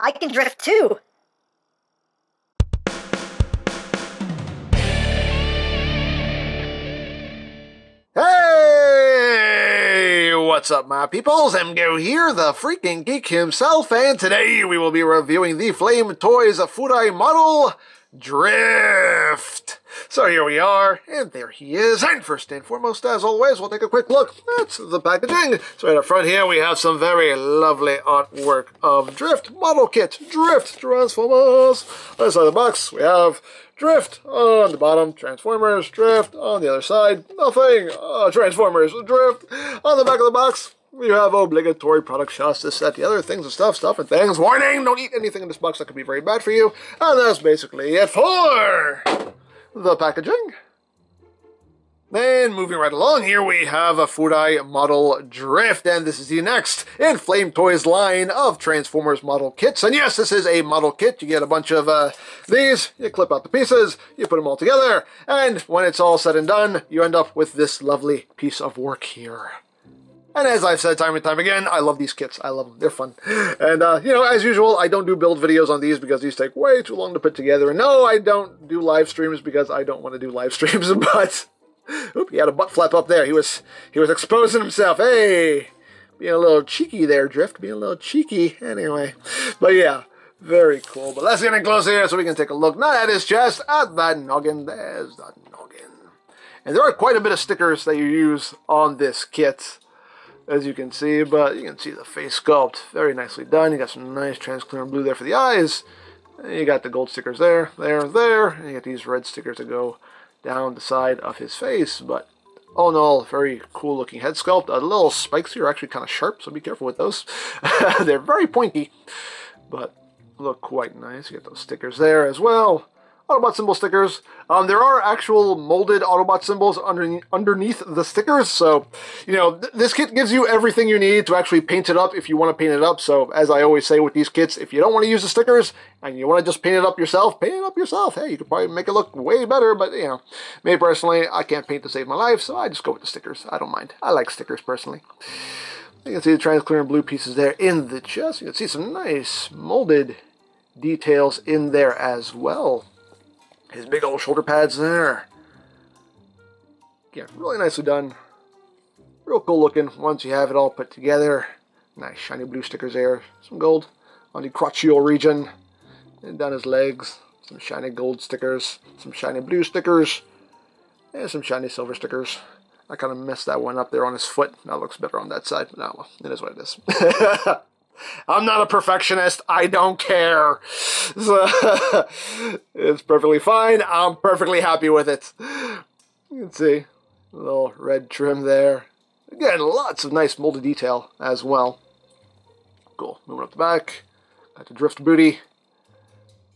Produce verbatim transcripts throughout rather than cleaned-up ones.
I can drift too! Hey! What's up, my peoples? Emgo here, the freaking geek himself, and today we will be reviewing the Flame Toys Furai model, Drift! So here we are, and there he is, and first and foremost, as always, we'll take a quick look at the packaging. So right up front here, we have some very lovely artwork of Drift model kit, Drift Transformers. Inside the box, we have Drift on the bottom, Transformers, Drift on the other side, nothing, uh, Transformers, Drift on the back of the box. We have obligatory product shots, this, that, the other, things and stuff, stuff and things. Warning, don't eat anything in this box, that could be very bad for you. And that's basically it for the packaging. Then, moving right along, here we have a Furai model Drift, and this is the next in Flame Toys line of Transformers model kits. And yes, this is a model kit. You get a bunch of uh, these, you clip out the pieces, you put them all together, and when it's all said and done, you end up with this lovely piece of work here. And as I've said time and time again, I love these kits. I love them. They're fun. And, uh, you know, as usual, I don't do build videos on these because these take way too long to put together. And no, I don't do live streams because I don't want to do live streams. But, oop, he had a butt flap up there. He was, he was exposing himself. Hey, being a little cheeky there, Drift. Being a little cheeky. Anyway, but yeah, very cool. But let's get in close here so we can take a look. Not at his chest, at that noggin. There's that noggin. And there are quite a bit of stickers that you use on this kit, as you can see, but you can see the face sculpt. Very nicely done. You got some nice transparent blue there for the eyes. You got the gold stickers there, there, there. And you got these red stickers that go down the side of his face. But all in all, very cool looking head sculpt. The little spikes here are actually kind of sharp, so be careful with those. They're very pointy, but look quite nice. You got those stickers there as well. Autobot symbol stickers. Um, there are actual molded Autobot symbols underneath, underneath the stickers, so, you know, th this kit gives you everything you need to actually paint it up if you want to paint it up. So, as I always say with these kits, if you don't want to use the stickers and you want to just paint it up yourself, paint it up yourself. Hey, you could probably make it look way better, but, you know, me personally, I can't paint to save my life, so I just go with the stickers. I don't mind. I like stickers, personally. You can see the transparent blue pieces there in the chest. You can see some nice molded details in there as well. His big old shoulder pads there. Yeah, really nicely done. Real cool looking once you have it all put together. Nice shiny blue stickers there. Some gold on the crotchial region. And down his legs. Some shiny gold stickers. Some shiny blue stickers. And some shiny silver stickers. I kind of messed that one up there on his foot. That looks better on that side. No, well, it is what it is. I'm not a perfectionist. I don't care. So it's perfectly fine. I'm perfectly happy with it. You can see a little red trim there. Again, lots of nice molded detail as well. Cool. Moving up the back. Got the Drift booty.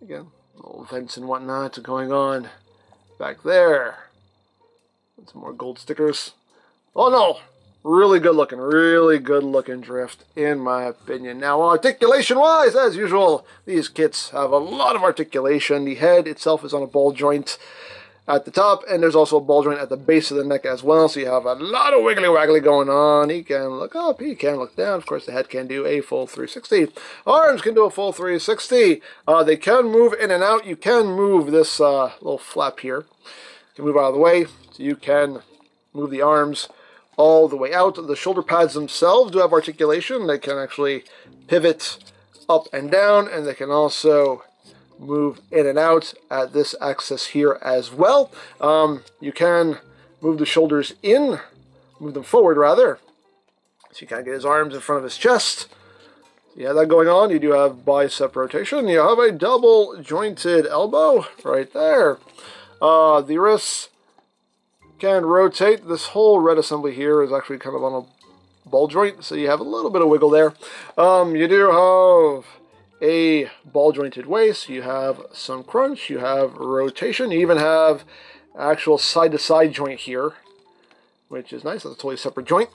Again, little vents and whatnot going on back there. And some more gold stickers. Oh no! Really good looking, really good looking Drift, in my opinion. Now, articulation-wise, as usual, these kits have a lot of articulation. The head itself is on a ball joint at the top, and there's also a ball joint at the base of the neck as well, so you have a lot of wiggly-waggly going on. He can look up, he can look down. Of course, the head can do a full three sixty. Arms can do a full three sixty. Uh, they can move in and out. You can move this uh, little flap here. You can move out of the way, so you can move the arms all the way out. The shoulder pads themselves do have articulation. They can actually pivot up and down, and they can also move in and out at this axis here as well. Um, you can move the shoulders in, move them forward rather. So you kind of get his arms in front of his chest. You have that going on. You do have bicep rotation. You have a double jointed elbow right there. Uh, the wrists can rotate. This whole red assembly here is actually kind of on a ball joint, so you have a little bit of wiggle there. Um, you do have a ball jointed waist, you have some crunch, you have rotation, you even have actual side to side joint here, which is nice. That's a totally separate joint.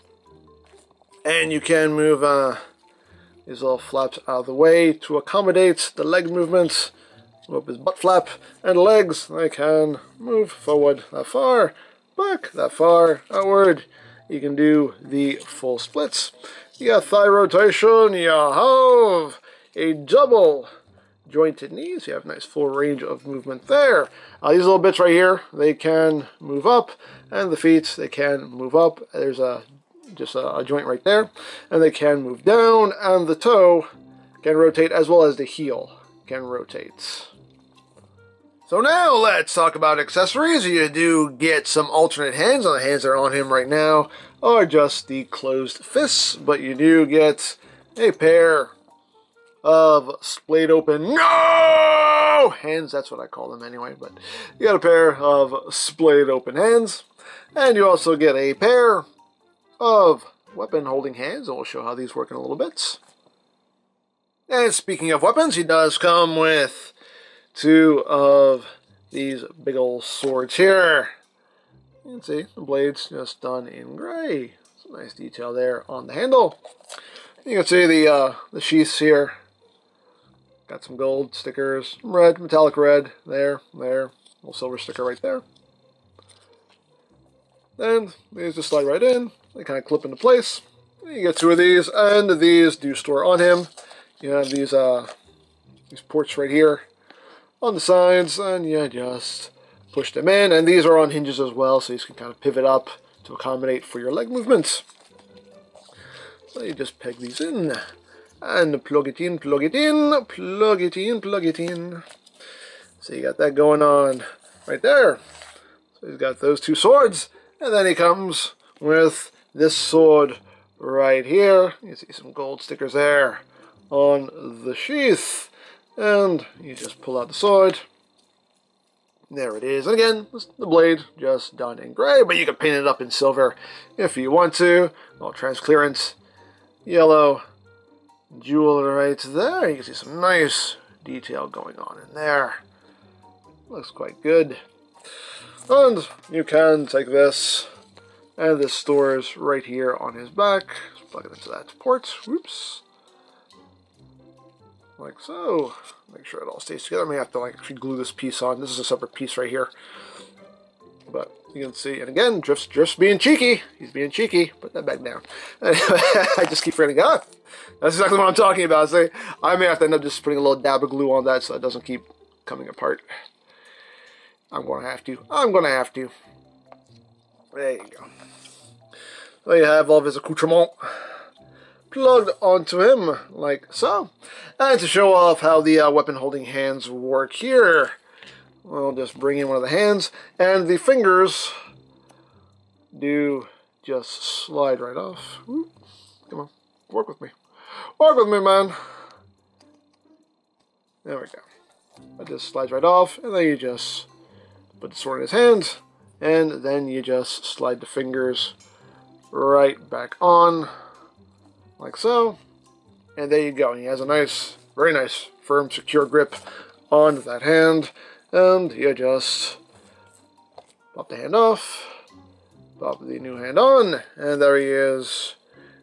And you can move uh, these little flaps out of the way to accommodate the leg movements. Move up his butt flap and legs, they can move forward that far, back that far, outward. You can do the full splits. You got thigh rotation, you have a double jointed knees. You have a nice full range of movement there. Uh, these little bits right here, they can move up, and the feet, they can move up. There's a just a, a joint right there, and they can move down, and the toe can rotate, as well as the heel can rotate. So now let's talk about accessories. You do get some alternate hands on the hands that are on him right now, are just the closed fists, but you do get a pair of splayed open no hands. That's what I call them anyway, but you got a pair of splayed open hands, and you also get a pair of weapon holding hands, and we'll show how these work in a little bit. And speaking of weapons, he does come with two of these big old swords here. You can see the blades just done in gray. Some nice detail there on the handle. You can see the uh, the sheaths here. Got some gold stickers, red, metallic red there, there, little silver sticker right there. Then these just slide right in. They kind of clip into place. You get two of these, and these do store on him. You have these uh, these ports right here on the sides, and you just push them in. And these are on hinges as well, so you can kind of pivot up to accommodate for your leg movements. So you just peg these in, and plug it in, plug it in, plug it in, plug it in. So you got that going on right there. So he's got those two swords, and then he comes with this sword right here. You see some gold stickers there on the sheath. And you just pull out the sword. There it is. And again, the blade just done in gray, but you can paint it up in silver if you want to. All transclearance. Yellow jewel right there. You can see some nice detail going on in there. Looks quite good. And you can take this, and this stores right here on his back. Just plug it into that port. Whoops. Like so. Make sure it all stays together. I'm gonna have to like actually glue this piece on. This is a separate piece right here. But you can see, and again, Drift's, Drift's being cheeky. He's being cheeky. Put that back down. I just keep forgetting. Ah, that's exactly what I'm talking about. So I may have to end up just putting a little dab of glue on that so it doesn't keep coming apart. I'm going to have to. I'm going to have to. There you go. So you have all of his accoutrement plugged onto him, like so. And to show off how the uh, weapon-holding hands work here, we'll just bring in one of the hands, and the fingers do just slide right off. Ooh, come on, work with me. Work with me, man. There we go. That just slides right off, and then you just put the sword in his hands, and then you just slide the fingers right back on, like so. And there you go. He has a nice, very nice, firm, secure grip on that hand. And you just pop the hand off, pop the new hand on, and there he is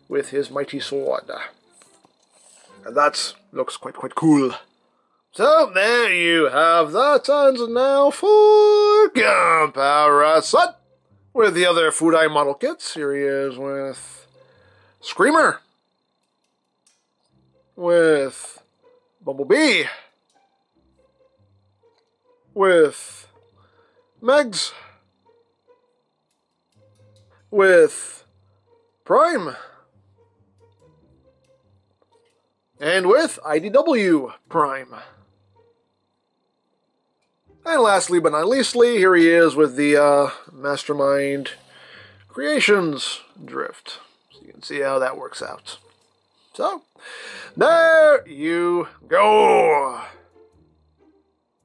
with his mighty sword. And that looks quite, quite cool. So there you have that, and now for comparison with the other Furai model kits. Here he is with Screamer, with Bumblebee, with Megs, with Prime, and with I D W Prime. And lastly, but not leastly, here he is with the uh, Mastermind Creations Drift. So you can see how that works out. So, there you go.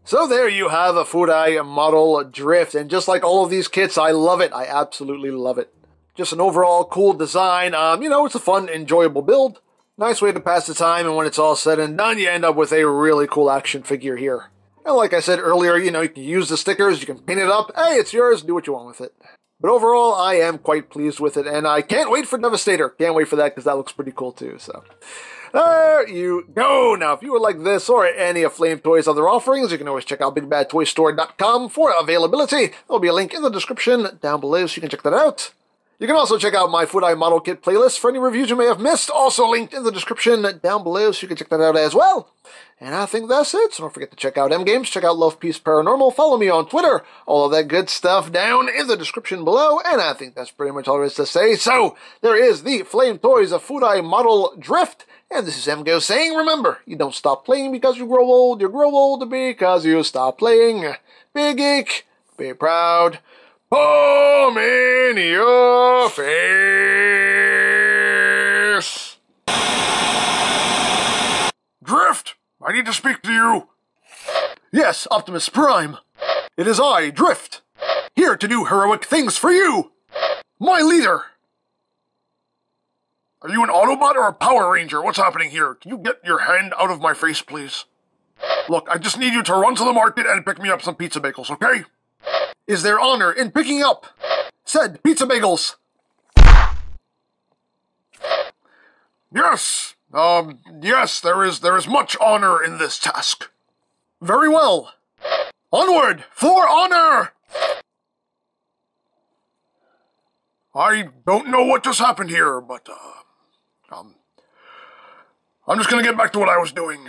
So there you have a Furai model Drift, and just like all of these kits, I love it. I absolutely love it. Just an overall cool design. Um, you know, it's a fun, enjoyable build. Nice way to pass the time, and when it's all said and done, you end up with a really cool action figure here. And like I said earlier, you know, you can use the stickers, you can paint it up. Hey, it's yours, do what you want with it. But overall, I am quite pleased with it, and I can't wait for Devastator. Can't wait for that, because that looks pretty cool too, so. There you go. Now, if you would like this or any of Flame Toys' other offerings, you can always check out Big Bad Toy Store dot com for availability. There'll be a link in the description down below so you can check that out. You can also check out my Furai model kit playlist for any reviews you may have missed, also linked in the description down below, so you can check that out as well. And I think that's it, so don't forget to check out EmGames, check out Love, Peace, Paranormal, follow me on Twitter, all of that good stuff down in the description below, and I think that's pretty much all there is to say. So, there is the Flame Toys of Furai model Drift, and this is EmGo saying, remember, you don't stop playing because you grow old, you grow old because you stop playing. Be geek, be proud. Home in your face! Drift! I need to speak to you! Yes, Optimus Prime! It is I, Drift! Here to do heroic things for you! My leader! Are you an Autobot or a Power Ranger? What's happening here? Can you get your hand out of my face, please? Look, I just need you to run to the market and pick me up some pizza bagels, okay? Is their honor in picking up said pizza bagels. Yes, um, yes, there is, there is much honor in this task. Very well. Onward, for honor! I don't know what just happened here, but, uh, um, I'm just gonna get back to what I was doing.